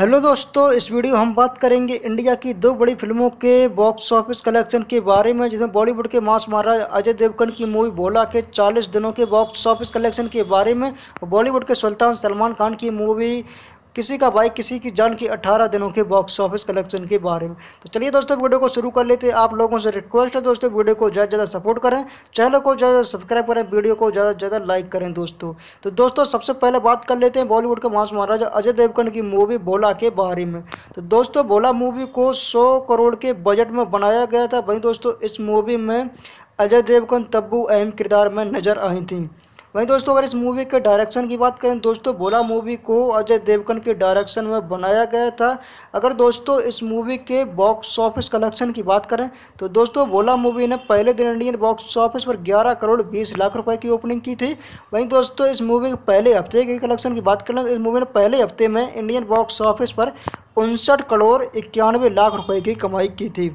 Hello दोस्तों, इस video हम बात करेंगे इंडिया की दो बड़ी फिल्मों के बॉक्स ऑफिस कलेक्शन के बारे में, जिसमें बॉलीवुड के मास महाराज अजय देवगन की मूवी भोला के 40 दिनों के बॉक्स ऑफिस कलेक्शन के बारे में, बॉलीवुड के सुल्तान सलमान खान की मूवी किसी का भाई किसी की जान की 18 दिनों के बॉक्स ऑफिस कलेक्शन के बारे में। तो चलिए दोस्तों, वीडियो को शुरू कर लेते हैं। आप लोगों से रिक्वेस्ट है दोस्तों, वीडियो को ज़्यादा से ज़्यादा सपोर्ट करें, चैनल को ज़्यादा सब्सक्राइब करें, वीडियो को ज़्यादा से ज़्यादा लाइक करें दोस्तों। तो दोस्तों, सबसे पहले बात कर लेते हैं बॉलीवुड के मास महाराजा अजय देवगन की मूवी भोला के बारे में। तो दोस्तों, भोला मूवी को 100 करोड़ के बजट में बनाया गया था। वहीं दोस्तों, इस मूवी में अजय देवगन तब्बू अहम किरदार में नज़र आई थी। वहीं दोस्तों, अगर इस मूवी के डायरेक्शन की बात करें दोस्तों, भोला मूवी को अजय देवगन के डायरेक्शन में बनाया गया था। अगर दोस्तों इस मूवी के बॉक्स ऑफिस कलेक्शन की बात करें तो दोस्तों, भोला मूवी ने पहले दिन इंडियन बॉक्स ऑफिस पर 11 करोड़ 20 लाख रुपए की ओपनिंग की थी। वहीं दोस्तों, इस मूवी के पहले हफ्ते के कलेक्शन की बात करें तो इस मूवी ने पहले हफ्ते में इंडियन बॉक्स ऑफिस पर 59 करोड़ 91 लाख रुपये की कमाई की थी।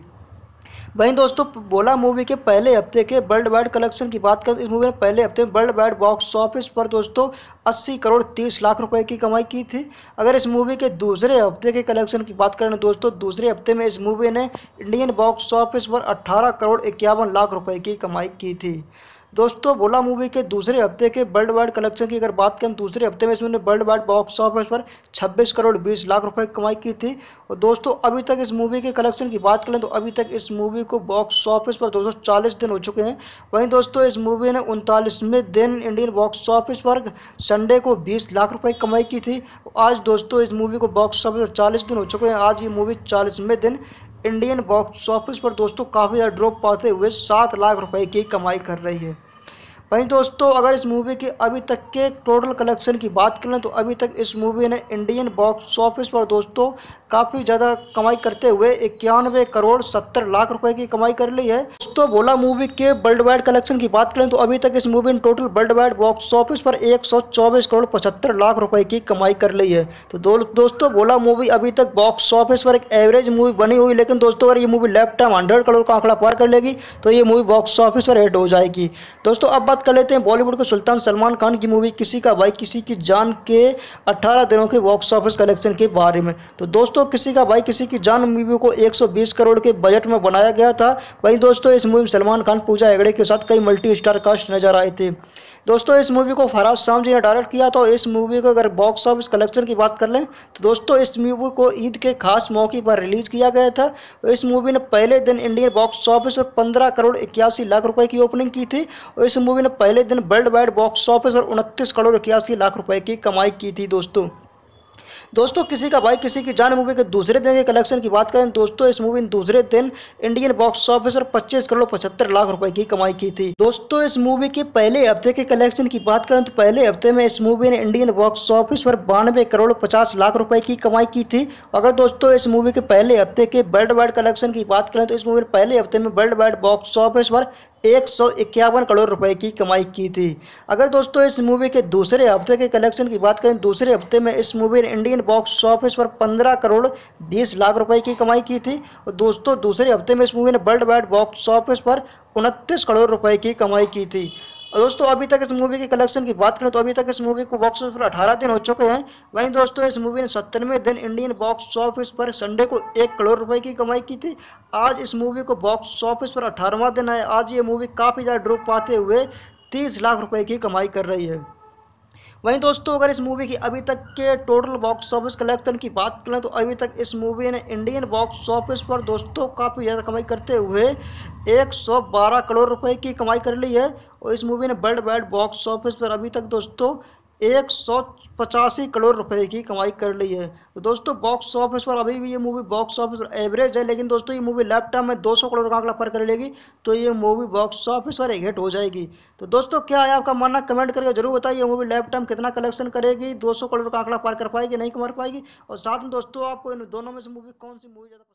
वहीं दोस्तों, भोला मूवी के पहले हफ्ते के वर्ल्ड वाइड कलेक्शन की बात करें, इस मूवी ने पहले हफ्ते में वर्ल्ड वाइड बॉक्स ऑफिस पर दोस्तों 80 करोड़ 30 लाख रुपए की कमाई की थी। अगर इस मूवी के दूसरे हफ्ते के कलेक्शन की बात करें दोस्तों, दूसरे हफ्ते में इस मूवी ने इंडियन बॉक्स ऑफिस पर 18 करोड़ 51 लाख रुपये की कमाई की थी। दोस्तों, भोला मूवी के दूसरे हफ्ते के वर्ल्ड वाइड कलेक्शन की अगर बात करें, दूसरे हफ्ते में इसने वर्ल्ड वाइड बॉक्स ऑफिस पर 26 करोड़ 20 लाख रुपए की कमाई की थी। और दोस्तों, अभी तक इस मूवी के कलेक्शन की बात करें तो अभी तक इस मूवी को बॉक्स ऑफिस पर 240 दिन हो चुके हैं। वहीं दोस्तों, इस मूवी ने 39वें दिन इंडियन बॉक्स ऑफिस पर संडे को 20 लाख रुपये की कमाई की थी। आज दोस्तों इस मूवी को बॉक्स ऑफिस पर 40 दिन हो चुके हैं। आज ये मूवी 40वें दिन इंडियन बॉक्स ऑफिस पर दोस्तों काफ़ी ज़्यादा ड्रॉप पाते हुए 7 लाख रुपए की कमाई कर रही है। वहीं दोस्तों, अगर इस मूवी के अभी तक के टोटल कलेक्शन की बात करें तो अभी तक इस मूवी ने इंडियन बॉक्स ऑफिस पर दोस्तों काफ़ी ज़्यादा कमाई करते हुए 91 करोड़ 70 लाख रुपए की कमाई कर ली है। दोस्तों, भोला मूवी के वर्ल्ड वाइड कलेक्शन की बात करें तो अभी तक इस मूवी ने total world wide box office पर 124 करोड़ 75 लाख रुपए की कमाई कर ली है। तो दोस्तों, भोला मूवी अभी तक बॉक्स ऑफिस पर एक एवरेज मूवी बनी हुई, लेकिन दोस्तों अगर ये मूवी लाइफ टाइम 100 करोड़ का आंकड़ा पार कर लेगी तो ये मूवी बॉक्स ऑफिस पर हिट हो जाएगी। दोस्तों, अब बात कर लेते हैं बॉलीवुड के सुल्तान सलमान खान की मूवी किसी का भाई किसी की जान के 18 दिनों के बॉक्स ऑफिस कलेक्शन के बारे में। तो दोस्तों, किसी का भाई किसी की जान मूवी को 120 करोड़ के बजट में बनाया गया था। वहीं दोस्तों, इस मूवी में सलमान खान पूजा हेगड़े के साथ कई मल्टी स्टार कास्ट नजर आए थे। दोस्तों, इस मूवी को फरहादसामजी ने डायरेक्ट किया था। इस मूवी को अगर बॉक्स ऑफिस कलेक्शन की बात कर लें तो दोस्तों इस मूवी को ईद के खास मौके पर रिलीज किया गया था। इस मूवी ने पहले दिन इंडियन बॉक्स ऑफिस पर 15 करोड़ 81 लाख रुपए की ओपनिंग की थी। और इस मूवी ने पहले दिन वर्ल्ड वाइड बॉक्स ऑफिस पर 29 करोड़ 81 लाख रुपए की कमाई की थी। दोस्तों, किसी का भाई किसी की जान मूवी के दूसरे दिन के कलेक्शन की बात करें दोस्तों, इस मूवी ने दूसरे दिन इंडियन बॉक्स ऑफिस पर 25 करोड़ 75 लाख रुपए की कमाई की थी। दोस्तों, इस मूवी के पहले हफ्ते के कलेक्शन की बात करें तो पहले हफ्ते में इस मूवी ने इंडियन बॉक्स ऑफिस पर 92 करोड़ 50 लाख रुपए की कमाई की थी। अगर दोस्तों इस मूवी के पहले हफ्ते के वर्ल्ड वाइड कलेक्शन की बात करें तो इस मूवी ने पहले हफ्ते में वर्ल्ड वाइड बॉक्स ऑफिस पर 151 करोड़ रुपए की कमाई की थी। अगर दोस्तों इस मूवी के दूसरे हफ्ते के कलेक्शन की बात करें, दूसरे हफ्ते में इस मूवी ने इंडियन बॉक्स ऑफिस पर 15 करोड़ 20 लाख रुपए की कमाई की थी। और दोस्तों, दूसरे हफ्ते में इस मूवी ने वर्ल्ड वाइड बॉक्स ऑफिस पर 29 करोड़ रुपए की कमाई की थी। दोस्तों, अभी तक इस मूवी के कलेक्शन की बात करें तो अभी तक इस मूवी को बॉक्स ऑफिस पर 18 दिन हो चुके हैं। वहीं दोस्तों, इस मूवी ने 70वें दिन इंडियन बॉक्स ऑफिस पर संडे को 1 करोड़ रुपए की कमाई की थी। आज इस मूवी को बॉक्स ऑफिस पर 18वां दिन है। आज ये मूवी काफ़ी ज़्यादा ड्रॉप पाते हुए 30 लाख रुपए की कमाई कर रही है। वहीं दोस्तों, अगर इस मूवी की अभी तक के टोटल बॉक्स ऑफिस कलेक्शन की बात करें तो अभी तक इस मूवी ने इंडियन बॉक्स ऑफिस पर दोस्तों काफ़ी ज़्यादा कमाई करते हुए 112 करोड़ रुपए की कमाई कर ली है। और इस मूवी ने वर्ल्ड वाइड बॉक्स ऑफिस पर अभी तक दोस्तों 185 करोड़ रुपए की कमाई कर ली है। तो दोस्तों, बॉक्स ऑफिस पर अभी भी ये मूवी बॉक्स ऑफिस पर एवरेज है, लेकिन दोस्तों ये मूवी लाइफ टाइम में 200 करोड़ का आंकड़ा पार कर लेगी तो ये मूवी बॉक्स ऑफिस पर एक हिट हो जाएगी। तो दोस्तों, क्या है आपका मानना, कमेंट करके जरूर बताइए। मूवी लाइफ टाइम कितना कलेक्शन करेगी, 200 करोड़ का आंकड़ा पार कर पाएगी, नहीं कमा पाएगी। और साथ में दोस्तों, आपको इन दोनों में से मूवी कौन सी मूवी ज़्यादा